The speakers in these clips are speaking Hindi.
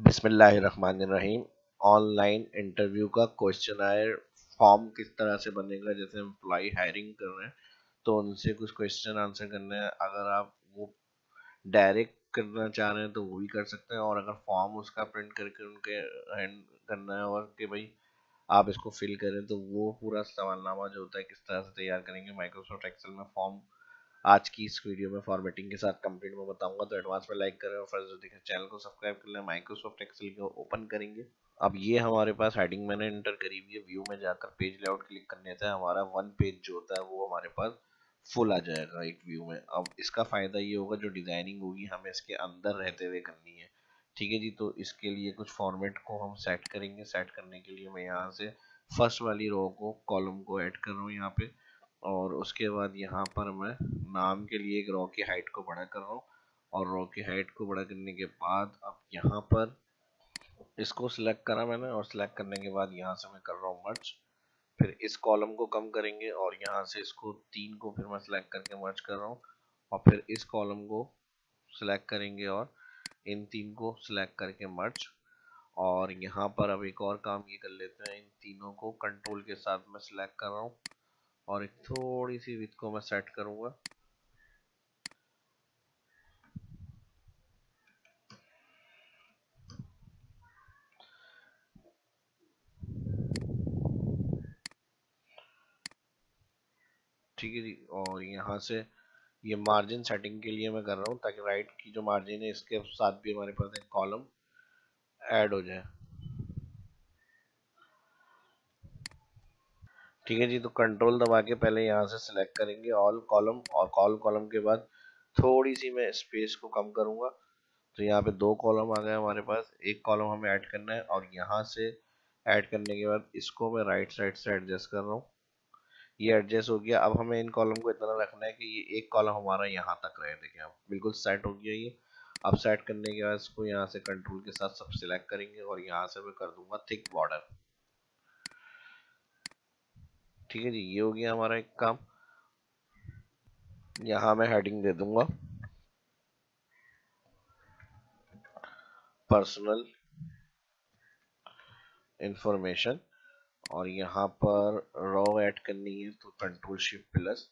बिस्मिल्लाहिर्रहमानिर्रहीम। ऑनलाइन इंटरव्यू का क्वेश्चनायर फॉर्म किस तरह से बनेगा, जैसे एम्प्लॉई हायरिंग कर रहे हैं तो उनसे कुछ क्वेश्चन आंसर करने हैं। अगर आप वो डायरेक्ट करना चाह रहे हैं तो वो भी कर सकते हैं, और अगर फॉर्म उसका प्रिंट करके उनके हैंड करना है और कि भाई आप इसको फिल करें, तो वो पूरा सवालनामा जो होता है किस तरह से तैयार करेंगे माइक्रोसॉफ्ट एक्सेल में। फॉर्म आज की इस वीडियो में फॉर्मेटिंग के साथ कंप्लीट में बताऊंगा, तो एडवांस में लाइक करें और फर्स्ट जो दिखे चैनल को सब्सक्राइब कर लें। माइक्रोसॉफ्ट एक्सेल को ओपन करेंगे। अब ये हमारे पास हेडिंग मैंने एंटर करी हुई है। व्यू में जाकर पेज लेआउट क्लिक करने से हमारा वन पेज जो होता है वो हमारे पास फुल आ जाएगा एक व्यू में। अब इसका फायदा ये होगा जो डिजाइनिंग होगी हमें इसके अंदर रहते हुए करनी है, ठीक है जी। तो इसके लिए कुछ फॉर्मेट को हम सेट करेंगे। सेट करने के लिए मैं यहाँ से फर्स्ट वाली रो को कॉलम को ऐड कर रहा हूँ यहाँ पे, और उसके बाद यहाँ पर मैं नाम के लिए एक रॉ की हाइट को बड़ा कर रहा हूँ, और रॉ की हाइट को बड़ा करने के बाद अब यहाँ पर इसको सिलेक्ट करा मैंने, और सिलेक्ट करने के बाद यहाँ से मैं कर रहा हूँ मर्ज। फिर इस कॉलम को कम करेंगे और यहाँ से इसको तीन को फिर मैं सिलेक्ट करके मर्ज कर रहा हूँ, और फिर इस कॉलम को सिलेक्ट करेंगे और इन तीन को सिलेक्ट करके मर्ज। और यहाँ पर अब एक और काम ये कर लेते हैं, इन तीनों को कंट्रोल के साथ मैं सिलेक्ट कर रहा हूँ, और एक थोड़ी सी विड्थ को मैं सेट करूंगा। ठीक है जी। और यहाँ से ये मार्जिन सेटिंग के लिए मैं कर रहा हूँ ताकि राइट की जो मार्जिन है इसके साथ भी हमारे पास एक कॉलम ऐड हो जाए, ठीक है जी। तो कंट्रोल दबा के पहले यहाँ से सिलेक्ट करेंगे ऑल कॉलम, और कॉल कॉलम के बाद थोड़ी सी मैं स्पेस को कम करूँगा। तो यहाँ पे दो कॉलम आ गए हमारे पास, एक कॉलम हमें ऐड करना है, और यहाँ से ऐड करने के बाद इसको मैं राइट साइड से एडजस्ट कर रहा हूँ। ये एडजस्ट हो गया। अब हमें इन कॉलम को इतना रखना है कि ये एक कॉलम हमारा यहाँ तक रहे। देखिए अब बिल्कुल सेट हो गया ये। अब सेट करने के बाद इसको यहाँ से कंट्रोल के साथ सब सिलेक्ट करेंगे, और यहाँ से मैं कर दूंगा थिक बॉर्डर, ठीक है जी। ये हो गया हमारा एक काम। यहाँ मैं हेडिंग दे दूंगा पर्सनल इंफॉर्मेशन, और यहाँ पर रॉ ऐड करनी है तो control shift plus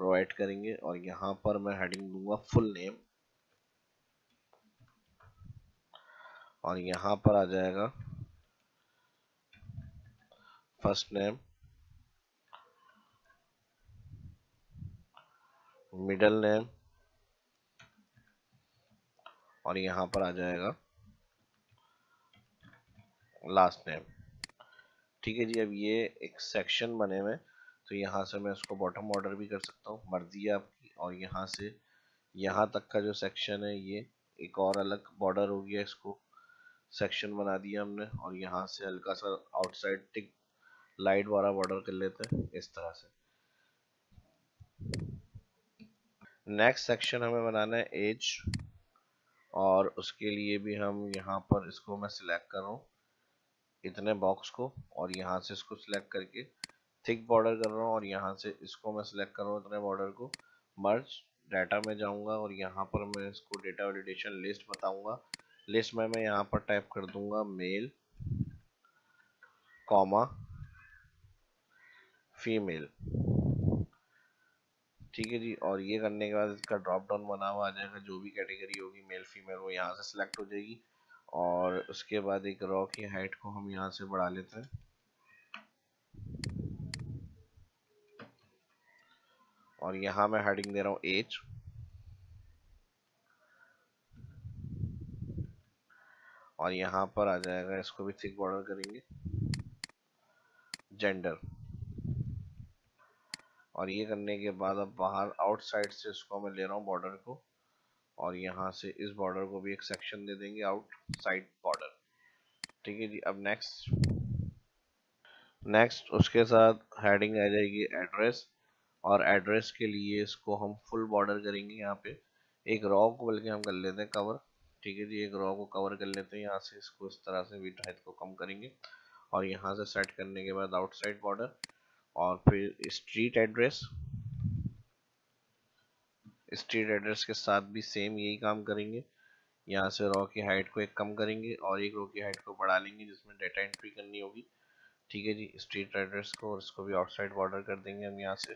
row add करेंगे, और यहाँ पर मैं हेडिंग दूंगा फुल नेम, और यहाँ पर आ जाएगा फर्स्ट नेम, मिडल नेम, और यहाँ पर आ जाएगा लास्ट नेम, ठीक है जी। अब ये एक सेक्शन बने हुए, तो यहाँ से मैं इसको बॉटम ऑर्डर भी कर सकता हूँ, मर्जी है आपकी। और यहाँ से यहाँ तक का जो सेक्शन है ये एक और अलग बॉर्डर हो गया, इसको सेक्शन बना दिया हमने। और यहाँ से हल्का सा आउटसाइड टिक लाइट वाला बॉर्डर कर लेते हैं इस तरह से। नेक्स्ट सेक्शन हमें बनाना है एज, और उसके लिए भी हम यहाँ पर इसको मैं सिलेक्ट कर रहा हूँ इतने बॉक्स को, और यहाँ से इसको सिलेक्ट करके थिक बॉर्डर कर रहा हूँ, और यहाँ से इसको मैं सिलेक्ट कर रहा हूँ इतने बॉर्डर को। मर्ज डाटा में जाऊँगा, और यहाँ पर मैं इसको डेटा वैलिडेशन लिस्ट बताऊँगा। लिस्ट में मैं यहाँ पर टाइप कर दूँगा मेल कॉमा फीमेल, ठीक है जी। और ये करने के बाद इसका ड्रॉप डाउन बना हुआ आ जाएगा, जो भी कैटेगरी होगी मेल फीमेल वो यहाँ से सिलेक्ट हो जाएगी। और उसके बाद एक रॉ की हाइट को हम यहाँ से बढ़ा लेते हैं, और यहाँ मैं हेडिंग दे रहा हूँ एज, और यहाँ पर आ जाएगा इसको भी थिक बॉर्डर करेंगे जेंडर। और ये करने के बाद अब बाहर आउटसाइड से इसको मैं ले रहा हूँ बॉर्डर को, और यहाँ से इस बॉर्डर को भी एक सेक्शन दे देंगे आउटसाइड बॉर्डर, ठीक है जी। अब नेक्स्ट उसके साथ हेडिंग आ जाएगी एड्रेस, और एड्रेस के लिए इसको हम फुल बॉर्डर करेंगे। यहाँ पे एक रॉ को बल्कि हम कर लेते हैं कवर, ठीक है जी। एक रॉ को कवर कर लेते हैं, यहाँ से इसको इस तरह से विड्थ हाइट को कम करेंगे, और यहाँ से सेट करने के बाद आउटसाइड बॉर्डर, और फिर स्ट्रीट एड्रेस के साथ भी सेम यही काम करेंगे। यहाँ से रॉ की हाइट को एक कम करेंगे और एक रो की हाइट को बढ़ा लेंगे जिसमें डाटा एंट्री करनी होगी। ठीक है जी, स्ट्रीट एड्रेस को और इसको भी आउटसाइड बॉर्डर कर देंगे हम यहाँ से।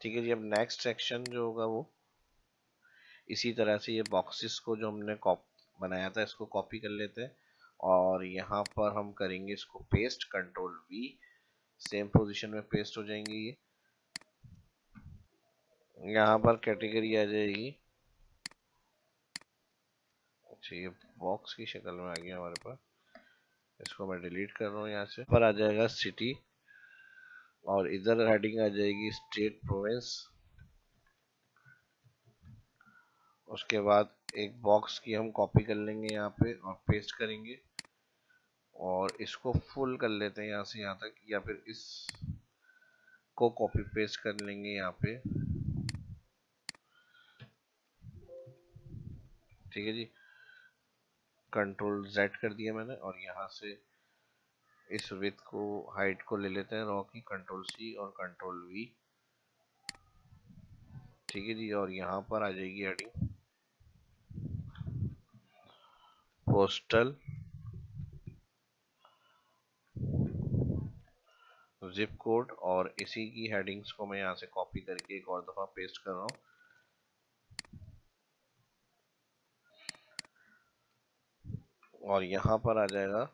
ठीक है जी, अब नेक्स्ट सेक्शन जो होगा वो इसी तरह से ये बॉक्सेस को जो हमने बनाया था इसको कॉपी कर लेते हैं और यहाँ पर हम करेंगे इसको paste, control V, same position में पेस्ट हो जाएंगे ये। यहाँ पर कैटेगरी आ जाएगी। अच्छा, ये बॉक्स की शक्ल में आ गया हमारे पास, इसको मैं डिलीट कर रहा हूँ। यहाँ से पर आ जाएगा सिटी और इधर हेडिंग आ जाएगी स्टेट, प्रोविंस। उसके बाद एक बॉक्स की हम कॉपी कर लेंगे यहाँ पे और पेस्ट करेंगे और इसको फुल कर लेते हैं यहाँ से यहाँ तक, या फिर इस को कॉपी पेस्ट कर लेंगे यहाँ पे। ठीक है जी, कंट्रोल जेड कर दिया मैंने और यहाँ से इस विड्थ को, हाइट को ले लेते हैं रॉ की, कंट्रोल सी और कंट्रोल वी। ठीक है जी, और यहाँ पर आ जाएगी हेडिंग पोस्टल, जिप कोड, और इसी की हेडिंग्स को मैं यहाँ से कॉपी करके एक और दफा पेस्ट कर रहा हूँ और यहाँ पर आ जाएगा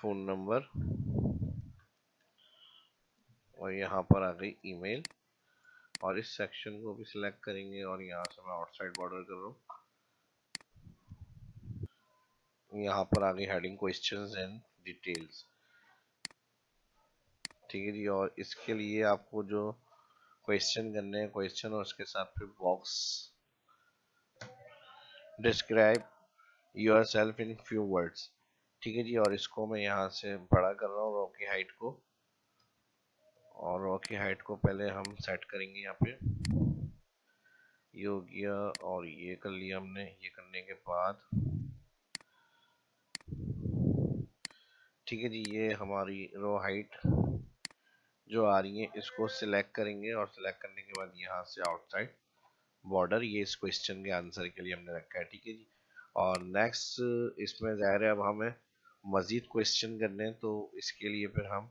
फोन नंबर और यहाँ पर आ गई ईमेल। और इस सेक्शन को भी सिलेक्ट करेंगे और यहाँ से मैं आउटसाइड बॉर्डर कर रहा हूँ। यहाँ पर आ गई हेडिंग क्वेश्चंस एंड डिटेल्स। ठीक है जी, और इसके लिए आपको जो क्वेश्चन करने हैं, क्वेश्चन और उसके साथ फिर box, describe your self in few words. ठीक है जी, और इसको मैं यहाँ से बड़ा कर रहा हूँ रॉ की हाइट को, और रॉ की हाइट को पहले हम सेट करेंगे यहाँ पे, ये हो गया और ये कर लिया हमने। ये करने के बाद ठीक है जी, ये हमारी रॉ हाइट जो आ रही है इसको सिलेक्ट करेंगे और सिलेक्ट करने के बाद यहाँ से आउटसाइड बॉर्डर, ये इस क्वेश्चन के आंसर के लिए हमने रखा है। ठीक है जी, और नेक्स्ट इसमें जाहिर है अब हमें मज़ीद क्वेश्चन करने हैं तो इसके लिए फिर हम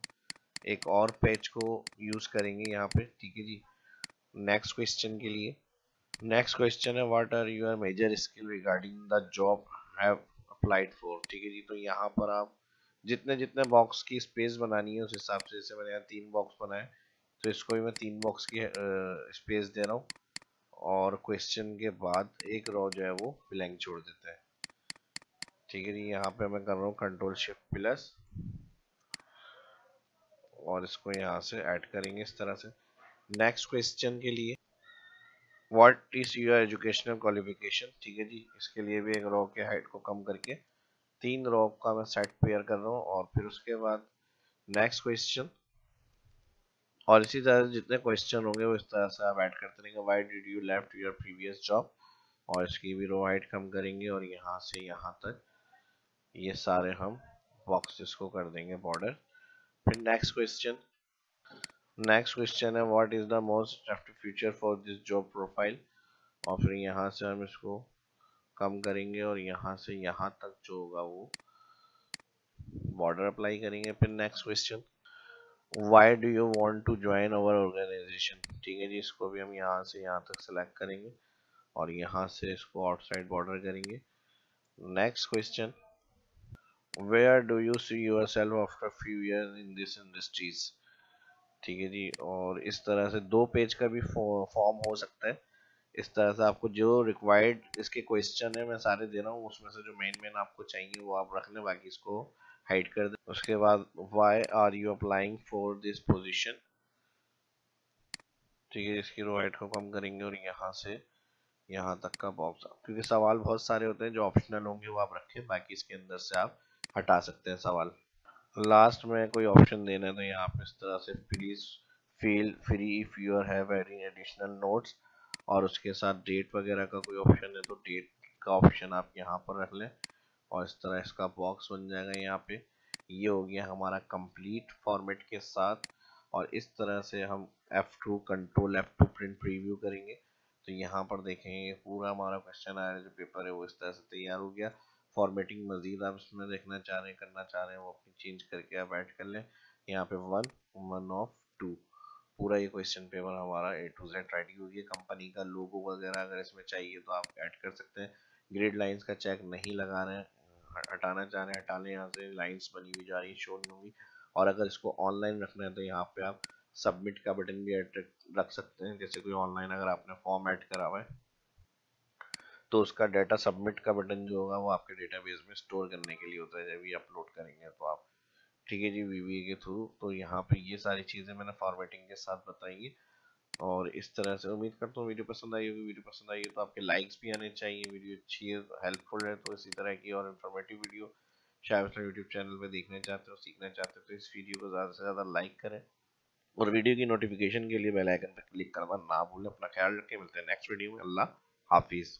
एक और पेज को यूज़ करेंगे यहाँ पे। ठीक है जी, नेक्स्ट क्वेश्चन के लिए नेक्स्ट क्वेश्चन है what are your major skill regarding the job have applied for. ठीक है जी, तो यहाँ पर आप जितने जितने बॉक्स की स्पेस बनानी है उस हिसाब से, जैसे मैंने यहाँ 3 बॉक्स बनाए तो इसको भी मैं 3 बॉक्स की स्पेस दे रहा हूँ और क्वेश्चन के बाद एक रो जो है वो ब्लैंक छोड़ देते हैं। ठीक है जी, यहाँ पे मैं कर रहा हूँ कंट्रोल शिफ्ट प्लस और इसको यहाँ से ऐड करेंगे इस तरह से। नेक्स्ट क्वेश्चन के लिए what is your educational qualification. ठीक है जी, इसके लिए भी एक रॉ के हाइट को कम करके 3 रॉ का मैं सेट पेयर कर रहा हूँ और फिर उसके बाद नेक्स्ट क्वेश्चन, और इसी तरह से जितने क्वेश्चन होंगे वो इस तरह से आप ऐड करते रहेंगे। Why did you left your previous job, और इसकी भी रॉ हाइट कम करेंगे और यहाँ से यहाँ तक ये सारे हम बॉक्सेस को कर देंगे बॉर्डर। फिर नेक्स्ट क्वेश्चन है what is the most after future for this job profile, और फिर यहाँ से हम इसको कम करेंगे और यहाँ से यहाँ तक जो होगा वो बॉर्डर अप्लाई करेंगे। फिर next question why do you want to join our organisation. ठीक है जी, इसको भी हम यहाँ से यहाँ तक सेलेक्ट करेंगे और यहाँ से इसको आउटसाइड बॉर्डर करेंगे। Next question Where do you see yourself after few years in this industries? ठीक है जी, और इस तरह से 2 पेज का भी फॉर्म हो सकता है। इस तरह से आपको जो रिक्वायर्ड इसके क्वेश्चन है मैं सारे दे रहा हूँ, उसमें से जो मेन आपको चाहिए वो आप रख लें, बाकी इसको हाइड कर दें। उसके बाद why are you applying for this position. ठीक है, इसकी रो हाइट को कम करेंगे और यहाँ से यहाँ तक का बॉक्स, क्योंकि सवाल बहुत सारे होते हैं जो ऑप्शनल होंगे वो आप रखें, बाकी इसके अंदर से आप हटा सकते हैं सवाल। लास्ट में कोई ऑप्शन देना है तो यहाँ पे इस तरह से please feel free if you have any additional notes, और उसके साथ डेट वगैरह का कोई ऑप्शन है तो डेट का ऑप्शन आप यहाँ पर रख लें और इस तरह इसका बॉक्स बन जाएगा यहाँ पे। ये हो गया हमारा कंप्लीट फॉर्मेट के साथ। और इस तरह से हम F2 control F2 print preview करेंगे तो यहाँ पर देखेंगे पूरा हमारा क्वेश्चन आया जो पेपर है वो इस तरह से तैयार हो गया। फॉर्मेटिंग मजीद आप इसमें देखना चाह रहे हैं करना चाह रहे हैं वो अपनी चेंज करके आप ऐड कर लें। यहाँ पे 1 ऑफ 2 पूरा ये क्वेश्चन पेपर हमारा A to Z रेडी हो गया। कंपनी का लोगो वगैरह अगर इसमें चाहिए तो आप ऐड कर सकते हैं। ग्रेड लाइंस का चेक नहीं लगा रहे हैं हटाना चाह रहे हैं हटा लें। यहाँ से लाइंस बनी हुई जा रही है शो नहीं होगी। और अगर इसको ऑनलाइन रखना है तो यहाँ पे आप सबमिट का बटन भी ऐड रख सकते हैं। जैसे कोई ऑनलाइन अगर आपने फॉर्म ऐड करा हुआ है तो उसका डाटा सबमिट का बटन जो होगा वो आपके डेटाबेस में स्टोर करने के लिए होता है जब ये अपलोड करेंगे तो आप ठीक है जी VBA के थ्रू। तो यहाँ पे ये सारी चीज़ें मैंने फॉर्मेटिंग के साथ बताई है। और इस तरह से उम्मीद करता हूँ वीडियो पसंद आई होगी। वीडियो पसंद आई है तो आपके लाइक्स भी आने चाहिए। वीडियो अच्छी है हेल्पफुल है तो इसी तरह की और इन्फॉर्मेटिव वीडियो शायद YouTube चैनल पे देखना चाहते हो सीखना चाहते हो तो इस वीडियो को ज़्यादा से ज़्यादा लाइक करें और वीडियो की नोटिफिकेशन के लिए बेल आइकन पर क्लिक करना ना भूलें। अपना ख्याल रखें। मिलते हैं नेक्स्ट वीडियो में। अल्लाह हाफिज़।